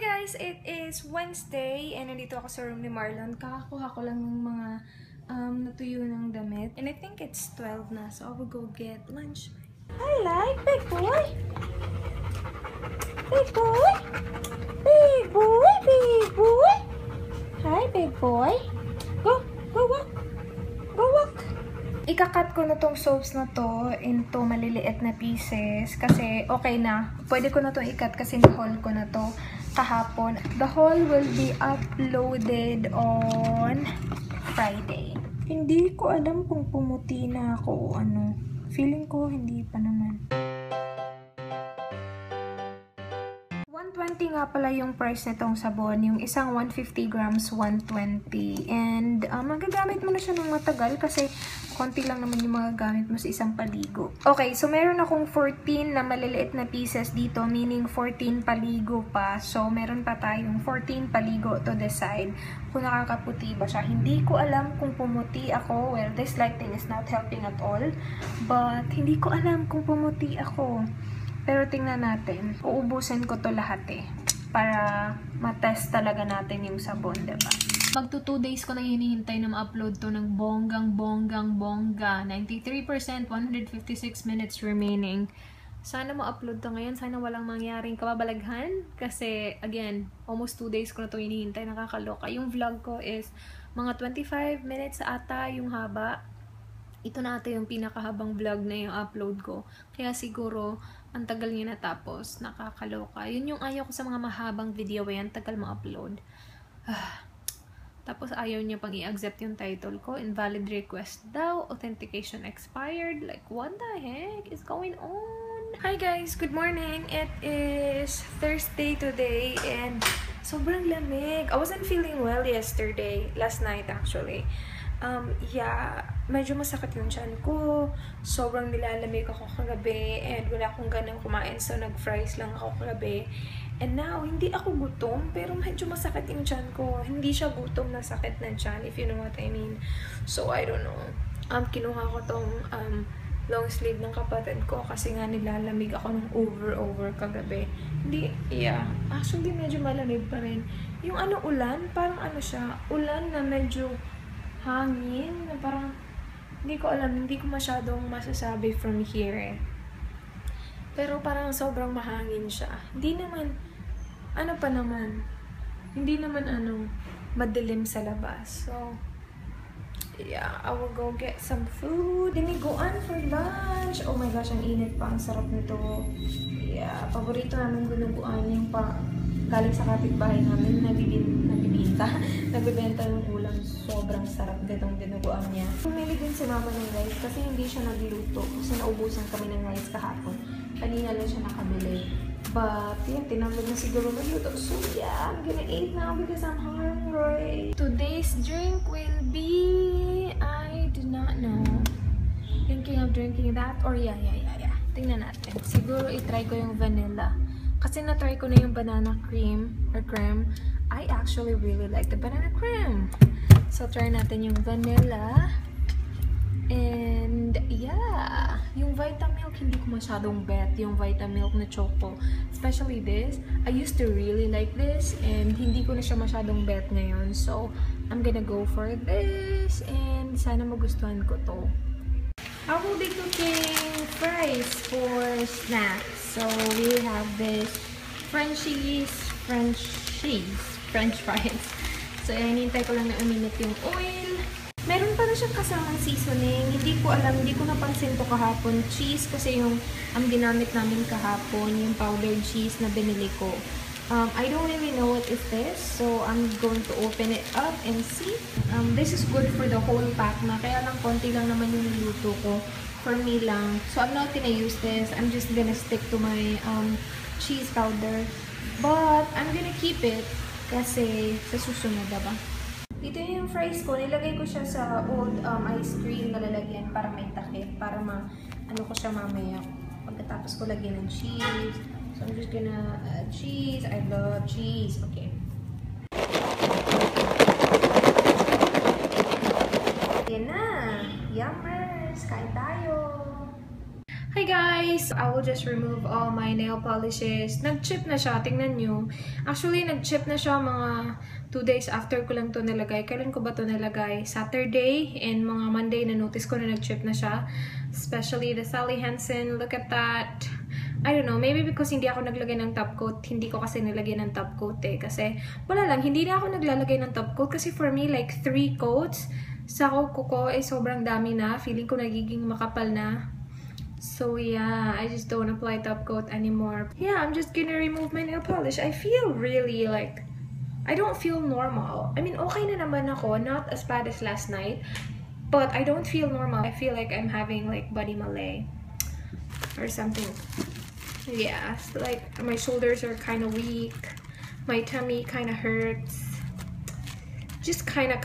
Hi guys! It is Wednesday and nandito ako sa room ni Marlon. Kakakuha ko lang ng mga natuyo ng damit. And I think it's 12 na, so I will go get lunch. Hi, like, big boy! Big boy! Big boy! Big boy! Hi, big boy! Go! Go walk! Go walk! Ika-cut ko na tong soaps na to into maliliit na pieces kasi okay na. Pwede ko na to i-cut kasi na-haul ko na to kahapon. The haul will be uploaded on Friday. Hindi ko alam kung pumuti na ako o ano. Feeling ko hindi pa naman. 120 nga pala yung price nitong sabon. Yung isang 150 grams, 120. And magagamit mo na siya ng matagal kasi konti lang naman yung magagamit mo sa isang paligo. Okay, so meron akong 14 na maliliit na pieces dito, meaning 14 paligo pa. So meron pa tayong 14 paligo to decide kung nakakaputi ba siya. Hindi ko alam kung pumuti ako. Well, this lighting is not helping at all. But hindi ko alam kung pumuti ako. Pero tingnan natin. Uubusin ko to lahat eh. Para matest talaga natin yung sabon, diba? Magto 2 days ko na hinihintay na ma-upload to ng bonggang-bongga. 93%, 156 minutes remaining. Sana ma-upload to ngayon. Sana walang mangyaring kababalaghan. Kasi, again, almost 2 days ko na to hinihintay. Nakakaloka. Yung vlog ko is mga 25 minutes ata yung haba. Ito na ata yung pinakahabang vlog na yung upload ko. Kaya siguro, ang tagal niya natapos. Nakakaloka. Yun yung ayaw ko sa mga mahabang video. Ayan, tagal ma-upload. Tapos ayaw niya pang i-accept yung title ko. Invalid request daw. Authentication expired. Like, what the heck is going on? Hi guys! Good morning! It is Thursday today and sobrang lamig. I wasn't feeling well yesterday. Last night actually. Yeah, medyo masakit yung tiyan ko. Sobrang nilalamig ako kagabi and wala akong ganang kumain. So, nag-fries lang ako kagabi. And now, hindi ako gutom pero medyo masakit yung tiyan ko. Hindi siya gutom na sakit na tiyan, if you know what I mean. So, I don't know. Kinuha ko tong long sleeve ng kapatid ko kasi nga nilalamig ako ng over kagabi. Hindi, yeah. Actually, medyo malamig pa rin. Yung ano, ulan, parang ano siya, ulan na medyo hangin na parang hindi ko alam, hindi ko masyadong masasabi from here eh. Pero parang sobrang mahangin siya. Hindi naman, ano pa naman, hindi naman ano, madilim sa labas. So, yeah, I will go get some food. Then we go on for lunch. Oh my gosh, ang init pa. Ang sarap nito. Yeah, paborito namin gulunguan yung pa galing sa kapitbahay namin, nagbibenta ng ulam. Sobrang sarap nitong dinuguan niya. Pumili din si mama ng rice kasi hindi siya nagluto kasi naubusan kami ng rice kahapon. Kanina lang siya nakabili. But, yeah, tinamad na siguro magluto. So, yeah, I'm gonna eat now because I'm hungry. Today's drink will be... I do not know. Thinking of drinking that or yeah. Tingnan natin. Siguro itry ko yung vanilla. Kasi na-try ko na yung banana cream or creme. I actually really like the banana cream. So, try natin yung vanilla. And, yeah. Yung Vitamilk, hindi ko masyadong bet yung Vitamilk na choco. Especially this. I used to really like this. And, hindi ko na siya masyadong bet ngayon. So, I'm gonna go for this. And, sana magustuhan ko to. I will be cooking fries for snacks. So we have this French fries. So hinihintay ko lang na uminit yung oil. Meron pa na siyang kasamang seasoning. Hindi ko alam, hindi ko napansin to kahapon. Cheese kasi yung ang ginamit namin kahapon, yung powdered cheese na binili ko. I don't really know what is this. So I'm going to open it up and see. This is good for the whole pack na. Kaya lang konti lang naman yung niluto ko. For me lang. So, I'm not gonna use this. I'm just gonna stick to my cheese powder. But, I'm gonna keep it kasi sa susunod, diba? Dito yung fries ko. Nilagay ko siya sa old ice cream na lalagyan para may takip. Para ano ko siya mamaya. Pagkatapos ko lagyan ng cheese. So, I'm just gonna cheese. I love cheese. Okay. Yan na! Yummer! Kain tayo! Hi guys! I will just remove all my nail polishes. Nag-chip na siya. Tingnan nyo. Actually, nag-chip na siya mga 2 days after ko lang to nilagay. Kailan ko ba to nilagay? Saturday and mga Monday na notice ko na nag-chip na siya. Especially the Sally Hansen. Look at that. I don't know. Maybe because hindi ako naglagay ng top coat. Hindi ko kasi nilagay ng top coat eh. Kasi wala lang. Hindi na ako naglalagay ng top coat. Kasi for me, like 3 coats sa kuko ko eh sobrang dami na. Feeling ko nagiging makapal na. So yeah, I just don't apply top coat anymore. Yeah, I'm just gonna remove my nail polish. I feel really like, I don't feel normal. I mean, okay na naman ako. Not as bad as last night. But I don't feel normal. I feel like I'm having like body malaise. Or something. Yeah, so like my shoulders are kind of weak. My tummy kind of hurts. Just kind of.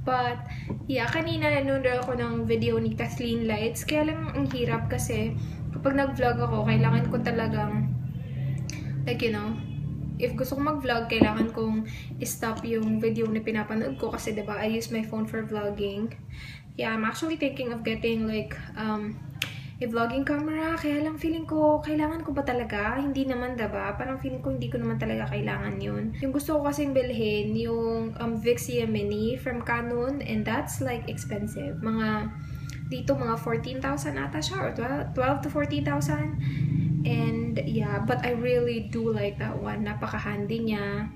But, yeah, kanina nanonood ako ng video ni Kathleen Lights. Kaya lang ang hirap kasi kapag nag-vlog ako, kailangan ko talagang, like you know, if gusto kong mag-vlog, kailangan kong stop yung video na pinapanood ko kasi diba, I use my phone for vlogging. Yeah, I'm actually thinking of getting like, a vlogging camera. Kaya lang feeling ko, kailangan ko ba talaga? Hindi naman diba? Parang feeling ko hindi ko naman talaga kailangan yun. Yung gusto ko kasing bilhin, yung Vixia Mini from Canon, and that's like expensive. Mga, dito mga 14,000 ata siya, or 12 to 14,000. And yeah, but I really do like that one. Napaka-handy niya.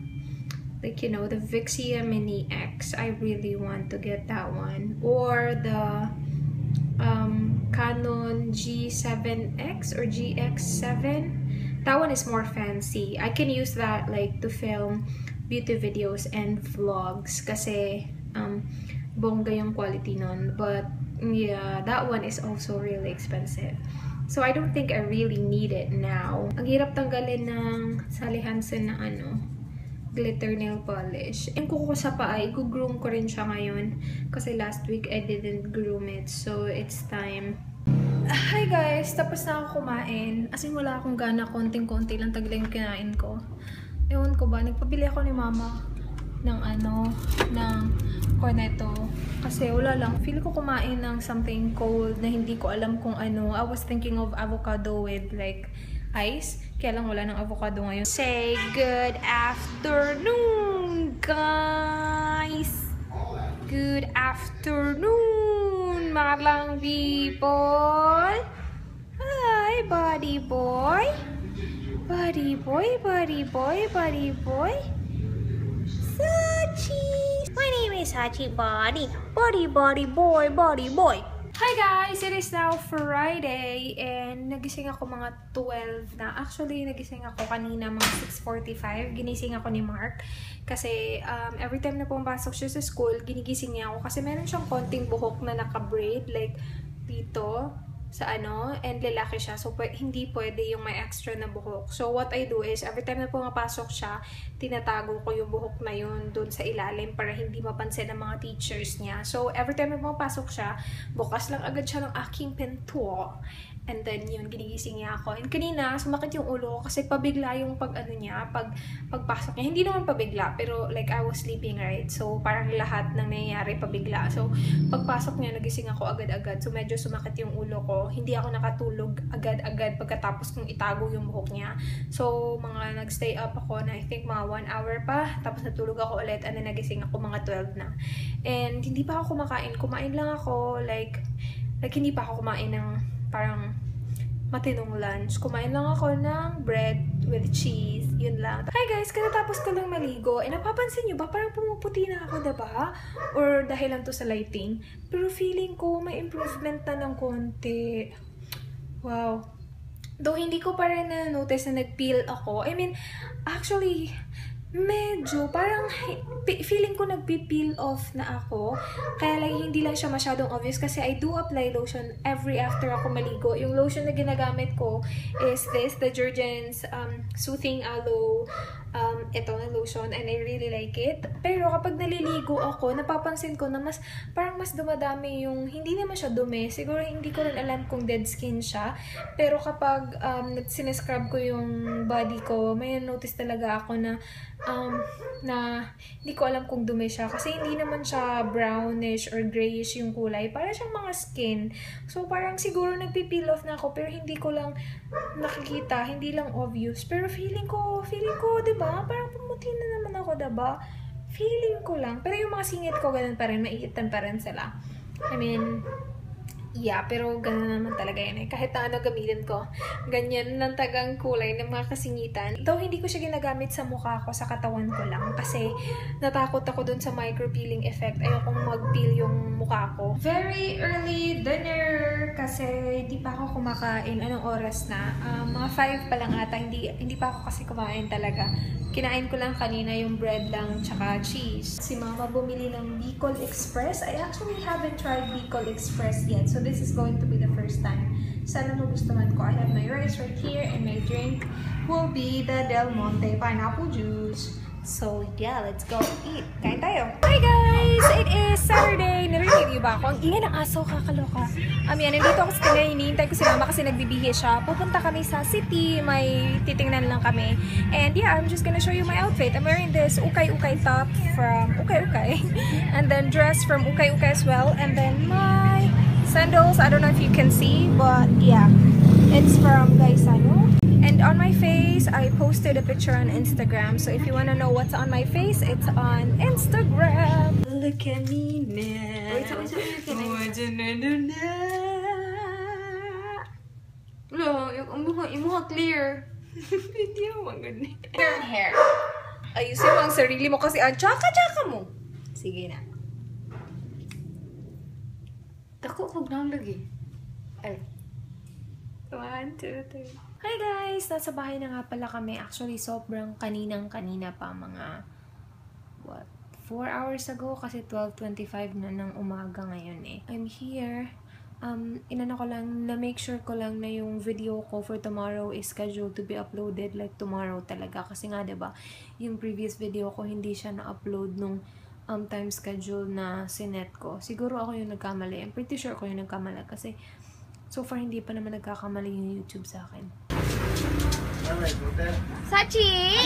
Like you know, the Vixia Mini X. I really want to get that one. Or the, Canon G7X or GX7. That one is more fancy. I can use that like to film beauty videos and vlogs kasi bongga yung quality nun. But yeah, that one is also really expensive. So I don't think I really need it now. Ang hirap tanggalin ng Sally Hansen na ano, glitter nail polish. Yung kuko ko sa paa, i-groom ko rin siya ngayon. Kasi last week, I didn't groom it. So, it's time. Hi guys! Tapos na ako kumain. As in, wala akong gana. Konting-konti lang tagla yung kinain ko. Ewan ko ba, nagpabili ako ni mama ng ano, ng cornetto. Kasi wala lang. Feel ko kumain ng something cold na hindi ko alam kung ano. I was thinking of avocado with like ice. Kaya lang wala ng avocado ngayon. Say good afternoon, guys! Good afternoon, mga lang people! Hi, buddy boy! Buddy boy, buddy boy, buddy boy! Sachi! My name is Sachi Buddy. Buddy, buddy boy, buddy boy! Hi guys! It is now Friday and nagising ako mga 12 na. Actually, nagising ako kanina mga 6:45. Ginising ako ni Mark kasi every time na pumapasok siya sa school, ginigising niya ako kasi meron siyang konting buhok na naka-braid like dito sa ano, and lalaki siya. So, hindi pwede yung may extra na buhok. So, what I do is every time na pumapasok siya, tinatago ko yung buhok na yun dun sa ilalim para hindi mapansin ng mga teachers niya. So, every time na pumapasok siya, bukas lang agad siya ng aking pinto. And then, yun, ginigising niya ako. And kanina, sumakit yung ulo ko kasi pabigla yung pag-ano niya, pagpasok niya. Hindi naman pabigla, pero like I was sleeping, right? So, parang lahat ng nangyayari pabigla. So, pagpasok niya, nagising ako agad-agad. So, medyo sumakit yung ulo ko. Hindi ako nakatulog agad-agad pagkatapos kong itago yung buhok niya. So, mga nag-stay up ako na I think mga 1 hour pa. Tapos natulog ako ulit and then nagising ako mga 12 na. And hindi pa ako kumakain. Kumain lang ako. Like hindi pa ako kumain ng parang matinong lunch. Kumain lang ako ng bread with cheese. Yun lang. Hi guys! Katatapos ko lang maligo. Eh, napapansin nyo ba? Parang pumuputi na ako, diba? Or dahil lang to sa lighting. Pero feeling ko may improvement na ng konti. Wow. Though hindi ko pa rin na-notice na nag-peel ako. I mean, actually, medyo parang feeling ko nagpipeel off na ako. Kaya lang hindi lang siya masyadong obvious kasi I do apply lotion every after ako maligo. Yung lotion na ginagamit ko is this, the Jergens Soothing Aloe. Ito na lotion and I really like it. Pero kapag naliligo ako, napapansin ko na mas parang mas dumadami yung, hindi naman siya dumi. Siguro hindi ko rin alam kung dead skin siya. Pero kapag sinescrub ko yung body ko, may notice talaga ako na na hindi ko alam kung dumi siya kasi hindi naman siya brownish or grayish yung kulay, para siyang mga skin, so parang siguro nagpipeel off na ako pero hindi ko lang nakikita, hindi lang obvious, pero feeling ko diba parang pumuti na naman ako diba, feeling ko lang, pero yung mga singit ko ganun pa rin, maiitan pa rin sila, I mean yeah, pero ganun naman talaga yan eh. Kahit na ano gamitin ko, ganyan lang tagang kulay ng mga kasingitan. Though hindi ko siya ginagamit sa mukha ko, sa katawan ko lang. Kasi natakot ako dun sa micro-peeling effect. Ayokong mag-peel yung mukha ko. Very early dinner kasi hindi pa ako kumakain. Anong oras na? Mga 5 pa lang ata. Hindi pa ako kasi kumain talaga. Kinain ko lang kanina yung bread lang tsaka cheese. Si Mama bumili ng Bicol Express. I actually haven't tried Bicol Express yet. So this is going to be the first time. Sana magustuhan ko. I have my rice right here and my drink will be the Del Monte pineapple juice. So yeah, let's go eat. Kain tayo. Hi guys! It is Saturday. Narinig niyo ba ako? Ang ingay ng aso, kakaloka. Yan, nandito ako sa kanya. Hinihintay ko si Mama kasi nagbibihe siya. Pupunta kami sa city. May titingnan lang kami. And yeah, I'm just gonna show you my outfit. I'm wearing this ukay-ukay top from ukay-ukay. And then dress from ukay-ukay as well. And then my sandals. I don't know if you can see, but yeah. It's from Gaisano. And on my face, I posted a picture on Instagram. So if you want to know what's on my face, it's on Instagram. Look at me now. Wait, clear. Turn hair. Ayusin mo ang sarili mo kasi ang tsaka-tsaka mo. Sige na. Dako, huwag na ang lagi. Ay. 1, 2, 3. Hi guys! Nasa bahay na nga pala kami. Actually, sobrang kaninang-kanina pa, mga what? 4 hours ago kasi 12:25 na ng umaga ngayon eh. I'm here. Inano ko lang, na-make sure ko lang na yung video ko for tomorrow is scheduled to be uploaded like tomorrow talaga. Kasi nga diba, yung previous video ko hindi siya na-upload nung time schedule na sinet ko. Siguro ako yung nagkamali. I'm pretty sure ako yung nagkamali kasi so far hindi pa naman nagkakamali yung YouTube sa akin. Sachi!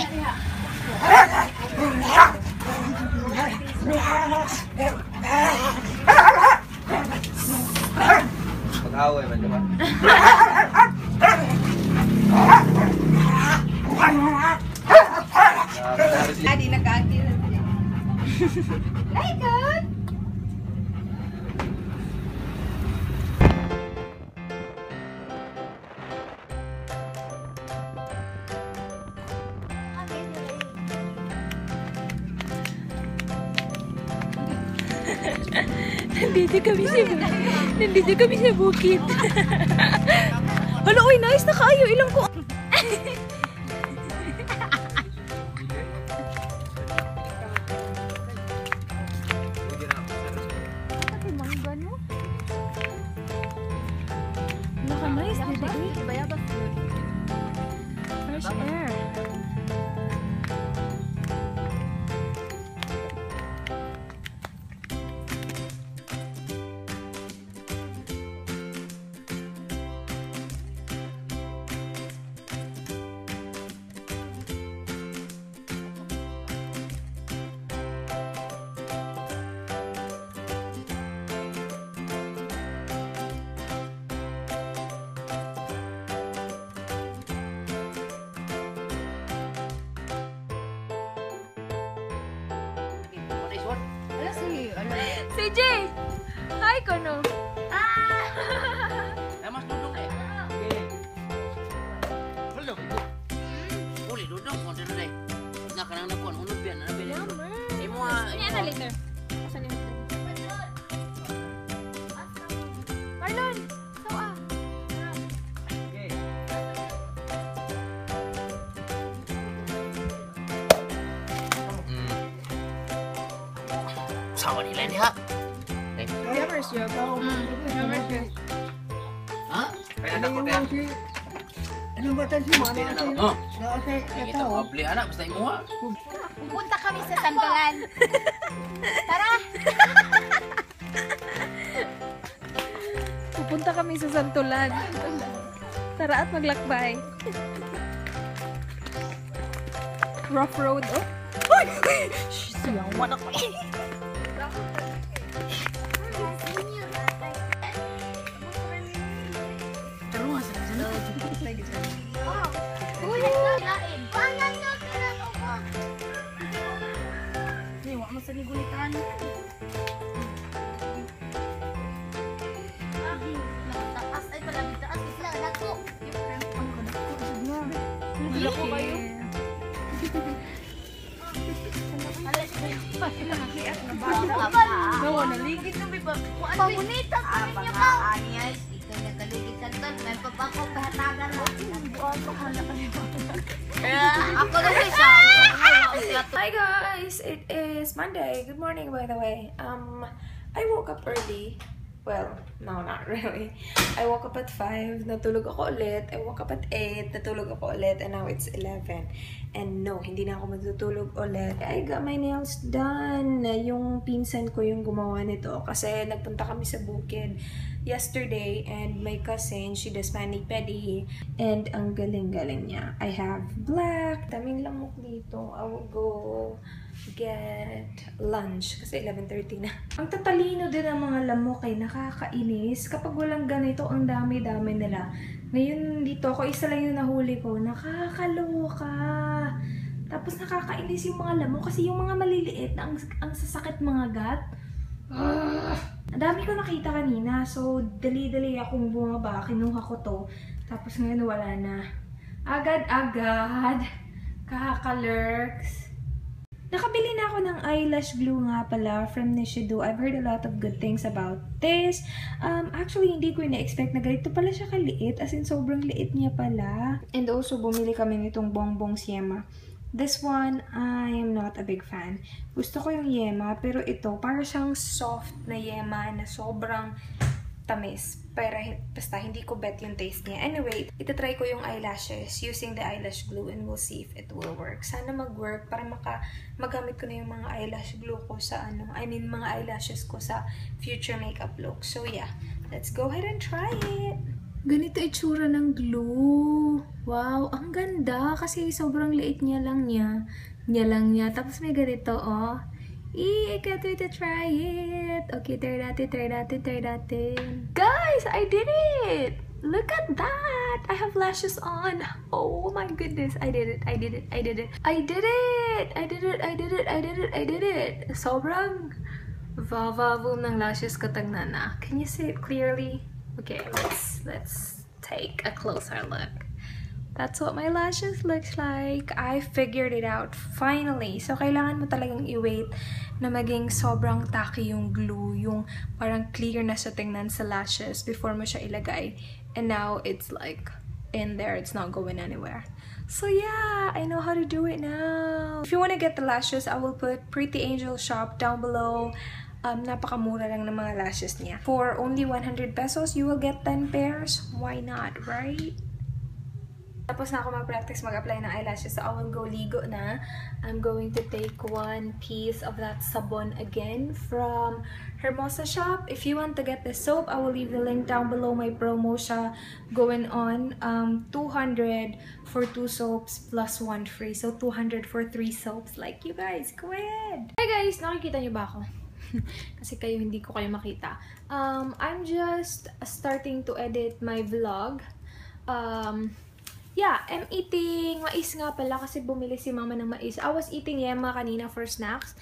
Pag-away man, diba? Adi, nag-aagil na din. Like it! Nandito kami sa bukid. Hala, oy, nice na kayo. Ilang ko. Naka-nice na dito. Fresh air. CJ! Hi, Kono! Ah! Mas duduk eh? Okay. Belum. Boleh duduk, mau duduk deh. Nggak kenang nakon, unut biar nabi deh. Ini ada liter. Marlon! Sawa! Okay. Sawa ni lain ha? Pupunta kami sa sandalan. Tara! Pupunta kami sa santulan. Tara at maglakbay. Rough road, oh. Hi guys, it is Monday. Good morning, by the way. I woke up early. Well, no, not really. I woke up at 5, natulog ako ulit. I woke up at 8, natulog ako ulit. And now it's 11. And no, hindi na ako matutulog ulit. I got my nails done. Yung pinsan ko yung gumawa nito. Kasi nagpunta kami sa bukid yesterday. And my cousin, she does mani-pedi. And ang galing-galing niya. I have black. Daming lamok dito. I will go get lunch kasi 11:30 na. Ang tatalino din ang mga lamok ay nakakainis. Kapag walang ganito, ang dami-dami nila. Ngayon dito, ako isa lang yung nahuli ko. Nakakaloka. Tapos nakakainis yung mga lamok kasi yung mga maliliit na ang sasakit mga gat. Ang dami ko nakita kanina. So, dali-dali akong bumaba. Kinuha ko to. Tapos ngayon wala na. Agad-agad. Kakalerks. Nakabili na ako ng eyelash glue nga pala from Nishido. I've heard a lot of good things about this. Actually, hindi ko ina-expect na ganito pala siya kaliit. As in, sobrang liit niya pala. And also, bumili kami nitong Bongbong's Yema. This one, I am not a big fan. Gusto ko yung Yema, pero ito, para siyang soft na Yema na sobrang tamis. Pero basta, hindi ko bet yung taste niya. Anyway, itatry ko yung eyelashes using the eyelash glue and we'll see if it will work. Sana mag-work para magamit ko na yung mga eyelash glue ko sa mga eyelashes ko sa future makeup look. So yeah, let's go ahead and try it! Ganito itsura ng glue. Wow, ang ganda kasi sobrang liit niya lang niya. Tapos may ganito, oh. I can't wait to try it. Okay, try natin. Guys, I did it! Look at that! I have lashes on. Oh my goodness, I did it. Sobrang vavavoom ng lashes ko tagnana. Can you see it clearly? Okay, let's take a closer look. That's what my lashes looks like. I figured it out finally. So, kailangan mo talagang i-wait na maging sobrang tacky yung glue, yung parang clear na siya tingnan sa lashes before mo siya ilagay. And now, it's like in there. It's not going anywhere. So, yeah, I know how to do it now. If you want to get the lashes, I will put Pretty Angel Shop down below. Napakamura lang ng mga lashes niya. For only 100 pesos, you will get 10 pairs. Why not, right? Tapos na ako mag-practice mag-apply ng eyelashes. So, I will go ligo na. I'm going to take one piece of that sabon again from Hermosa Shop. If you want to get this soap, I will leave the link down below. My promo siya going on. 200 for 2 soaps plus 1 free. So, 200 for 3 soaps. Like you guys, go ahead! Hey guys, nakikita niyo ba ako? Kasi kayo, hindi ko kayo makita. I'm just starting to edit my vlog. Yeah, I'm eating mais nga pala kasi bumili si mama ng mais. I was eating Yema kanina for snacks.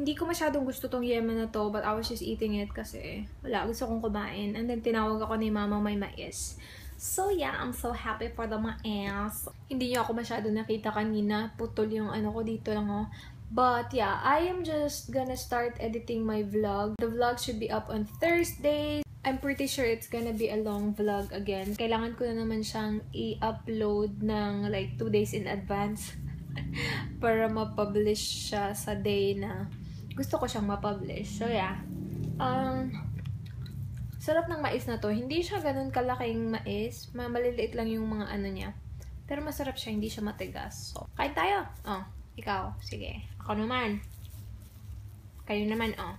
Hindi ko masyadong gusto tong Yema na to, but I was just eating it kasi wala, gusto kong kumain. And then tinawag ako ni mama may mais. So yeah, I'm so happy for the mais. Hindi niyo ako masyado nakita kanina. Putol yung ano ko dito lang oh. But yeah, I am just gonna start editing my vlog. The vlog should be up on Thursdays. I'm pretty sure it's gonna be a long vlog again. Kailangan ko na naman siyang i-upload ng like 2 days in advance para ma-publish siya sa day na gusto ko siyang ma-publish. So yeah, sarap ng mais na to. Hindi siya ganun kalaking mais. Maliliit lang yung mga ano niya. Pero masarap siya, hindi siya matigas. So, kain tayo! Oh, ikaw. Sige. Ako naman. Kayo naman, oh.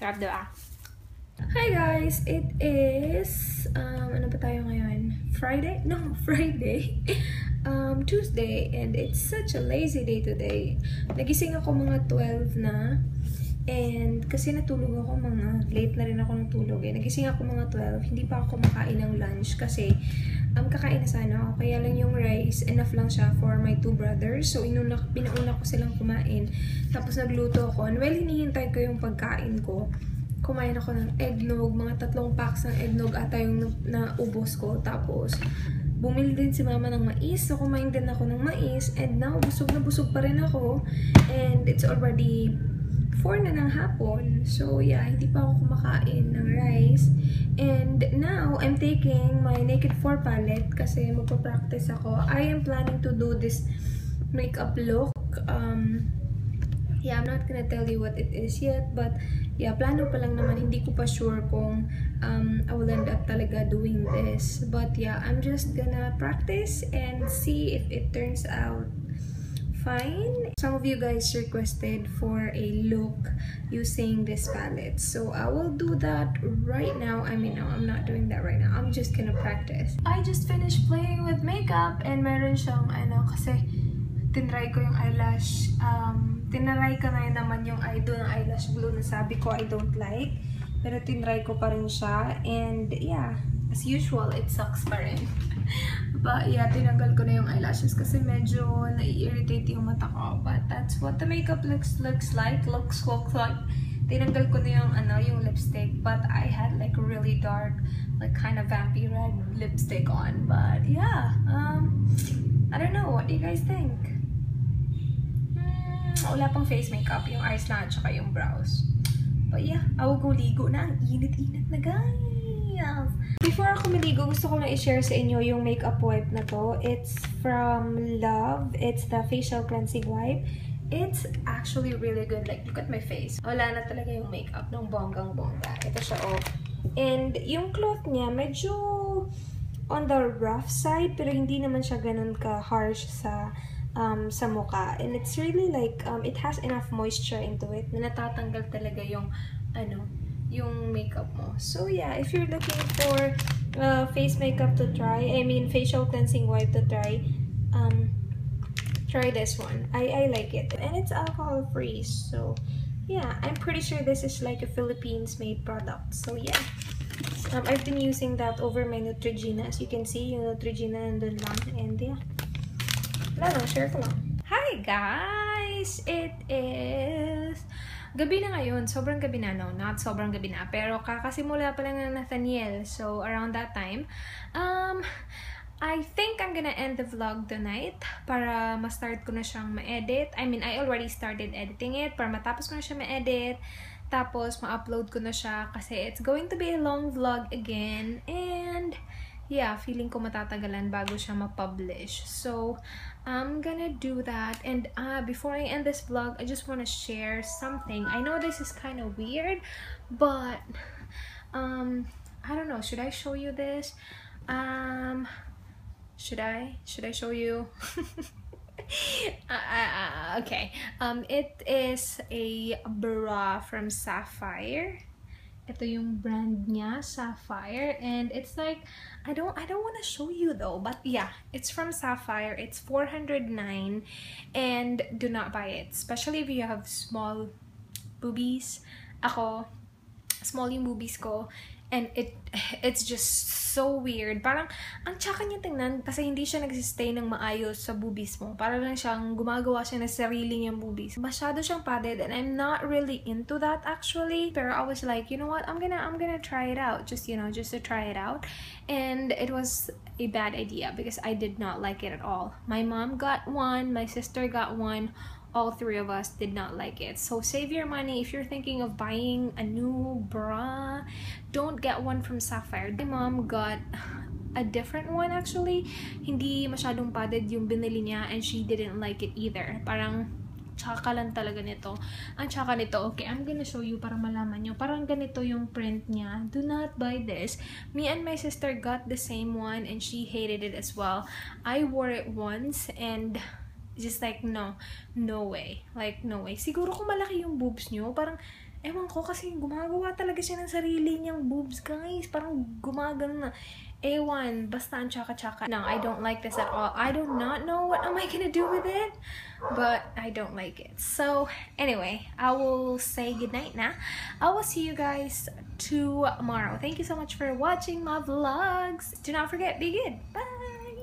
Sarap diba? Hi guys! It is... ano pa tayo ngayon? Friday? No, Friday! Tuesday, and it's such a lazy day today. Nagising ako mga 12 na, and kasi natulog ako mga late na rin ako ng tulog eh. Nagising ako mga 12, hindi pa ako kumakain ng lunch kasi kakain na sana ako, kaya lang yung rice enough lang siya for my two brothers, so pinauna ko silang kumain, tapos nagluto ako, and well, hinihintay ko yung pagkain ko. Kumain ako ng eggnog, mga 3 packs ng eggnog ata yung naubos ko, tapos bumili din si mama ng mais, so kumain din ako ng mais, and now busog na busog pa rin ako, and it's already 4 na ng hapon, so yeah, hindi pa ako kumakain ng rice. And now I'm taking my Naked 4 palette kasi magpa-practice ako. I am planning to do this makeup look, yeah, I'm not gonna tell you what it is yet, but yeah, plano pa lang naman, hindi ko pa sure kung I will end up talaga doing this, but yeah, I'm just gonna practice and see if it turns out fine. Some of you guys requested for a look using this palette, so I will do that right now. I mean, no, I'm not doing that right now, I'm just gonna practice. I just finished playing with makeup, and meron siyang ano kasi tinry ko yung eyelash, tinry ko na yun naman yung eyelash glue na sabi ko I don't like, pero tinry ko pa rin siya, and yeah, as usual, it sucks pa rin. But yeah, tinanggal ko na yung eyelashes kasi medyo nai-irritate yung mata ko. But that's what the makeup looks like. Tinanggal ko na yung yung lipstick, but I had like really dark, like kind of vampy red lipstick on. But yeah, I don't know, what do you guys think? Wala pang face makeup, yung eyes lang at saka yung brows. But yeah, ako ligo na, ang init-init na guys. Before ako maligo, gusto ko lang i-share sa inyo yung makeup wipe na to. It's from Love. It's the Facial Cleansing Wipe. It's actually really good. Like, look at my face. Wala na talaga yung makeup ng bonggang-bongga. Ito siya, oh. And yung cloth niya, medyo on the rough side, pero hindi naman siya ganun ka-harsh sa mukha. And it's really like, it has enough moisture into it na natatanggal talaga yung, yung makeup mo. So yeah, if you're looking for face makeup to try, I mean facial cleansing wipe to try, try this one. I like it, and it's alcohol free, so yeah, I'm pretty sure this is like a Philippines made product, so yeah. I've been using that over my Neutrogena, as you can see, yung Neutrogena nandun lang, and yeah, share ko lang. Hi guys! It is gabi na ngayon, sobrang gabi na, no, not sobrang gabi na, pero kakasimula pa lang ng Nathaniel, so around that time, I think I'm gonna end the vlog tonight para ma-start ko na siyang ma-edit. I mean, I already started editing it, para matapos ko na siya ma-edit, tapos ma-upload ko na siya, kasi it's going to be a long vlog again, and yeah, feeling ko matatagalan bago siya ma-publish. So, I'm gonna do that. And before I end this vlog, I just want to share something. I know this is kind of weird, but I don't know. Should I show you this? Should I show you? Okay. It is a bra from Sapphire. Ito yung brand niya, Sapphire, and it's like, I don't want to show you though, but yeah, it's from Sapphire. It's 409, and do not buy it, especially if you have small boobies. Ako, small yung boobies ko, and it's just so weird. Parang, ang tsaka niya tingnan, kasi hindi siya nagsistay ng maayos sa boobies mo. Parang lang siyang gumagawa siya ng sarili niyang boobies. Masyado siyang padded, and I'm not really into that actually. Pero I was like, you know what, I'm gonna try it out. Just, you know, just to try it out. And it was a bad idea because I did not like it at all. My mom got one, my sister got one. All 3 of us did not like it. So save your money if you're thinking of buying a new bra. Don't get one from Sapphire. My mom got a different one actually. Hindi masyadong padded yung binili niya, and she didn't like it either. Parang tsaka lang talaga nito. Ang tsaka nito, okay, I'm gonna show you para malaman nyo. Parang ganito yung print niya. Do not buy this. Me and my sister got the same one, and she hated it as well. I wore it once, and just like, no way. Like, no way. Siguro kung malaki yung boobs nyo, parang Ewan ko kasi gumagawa talaga siya ng sarili niyang boobs, guys. Parang gumagano na. Ewan, basta ang tsaka-tsaka. No, I don't like this at all. I do not know what am I gonna do with it, but I don't like it. So, anyway, I will say goodnight na. I will see you guys tomorrow. Thank you so much for watching my vlogs. Do not forget, be good. Bye!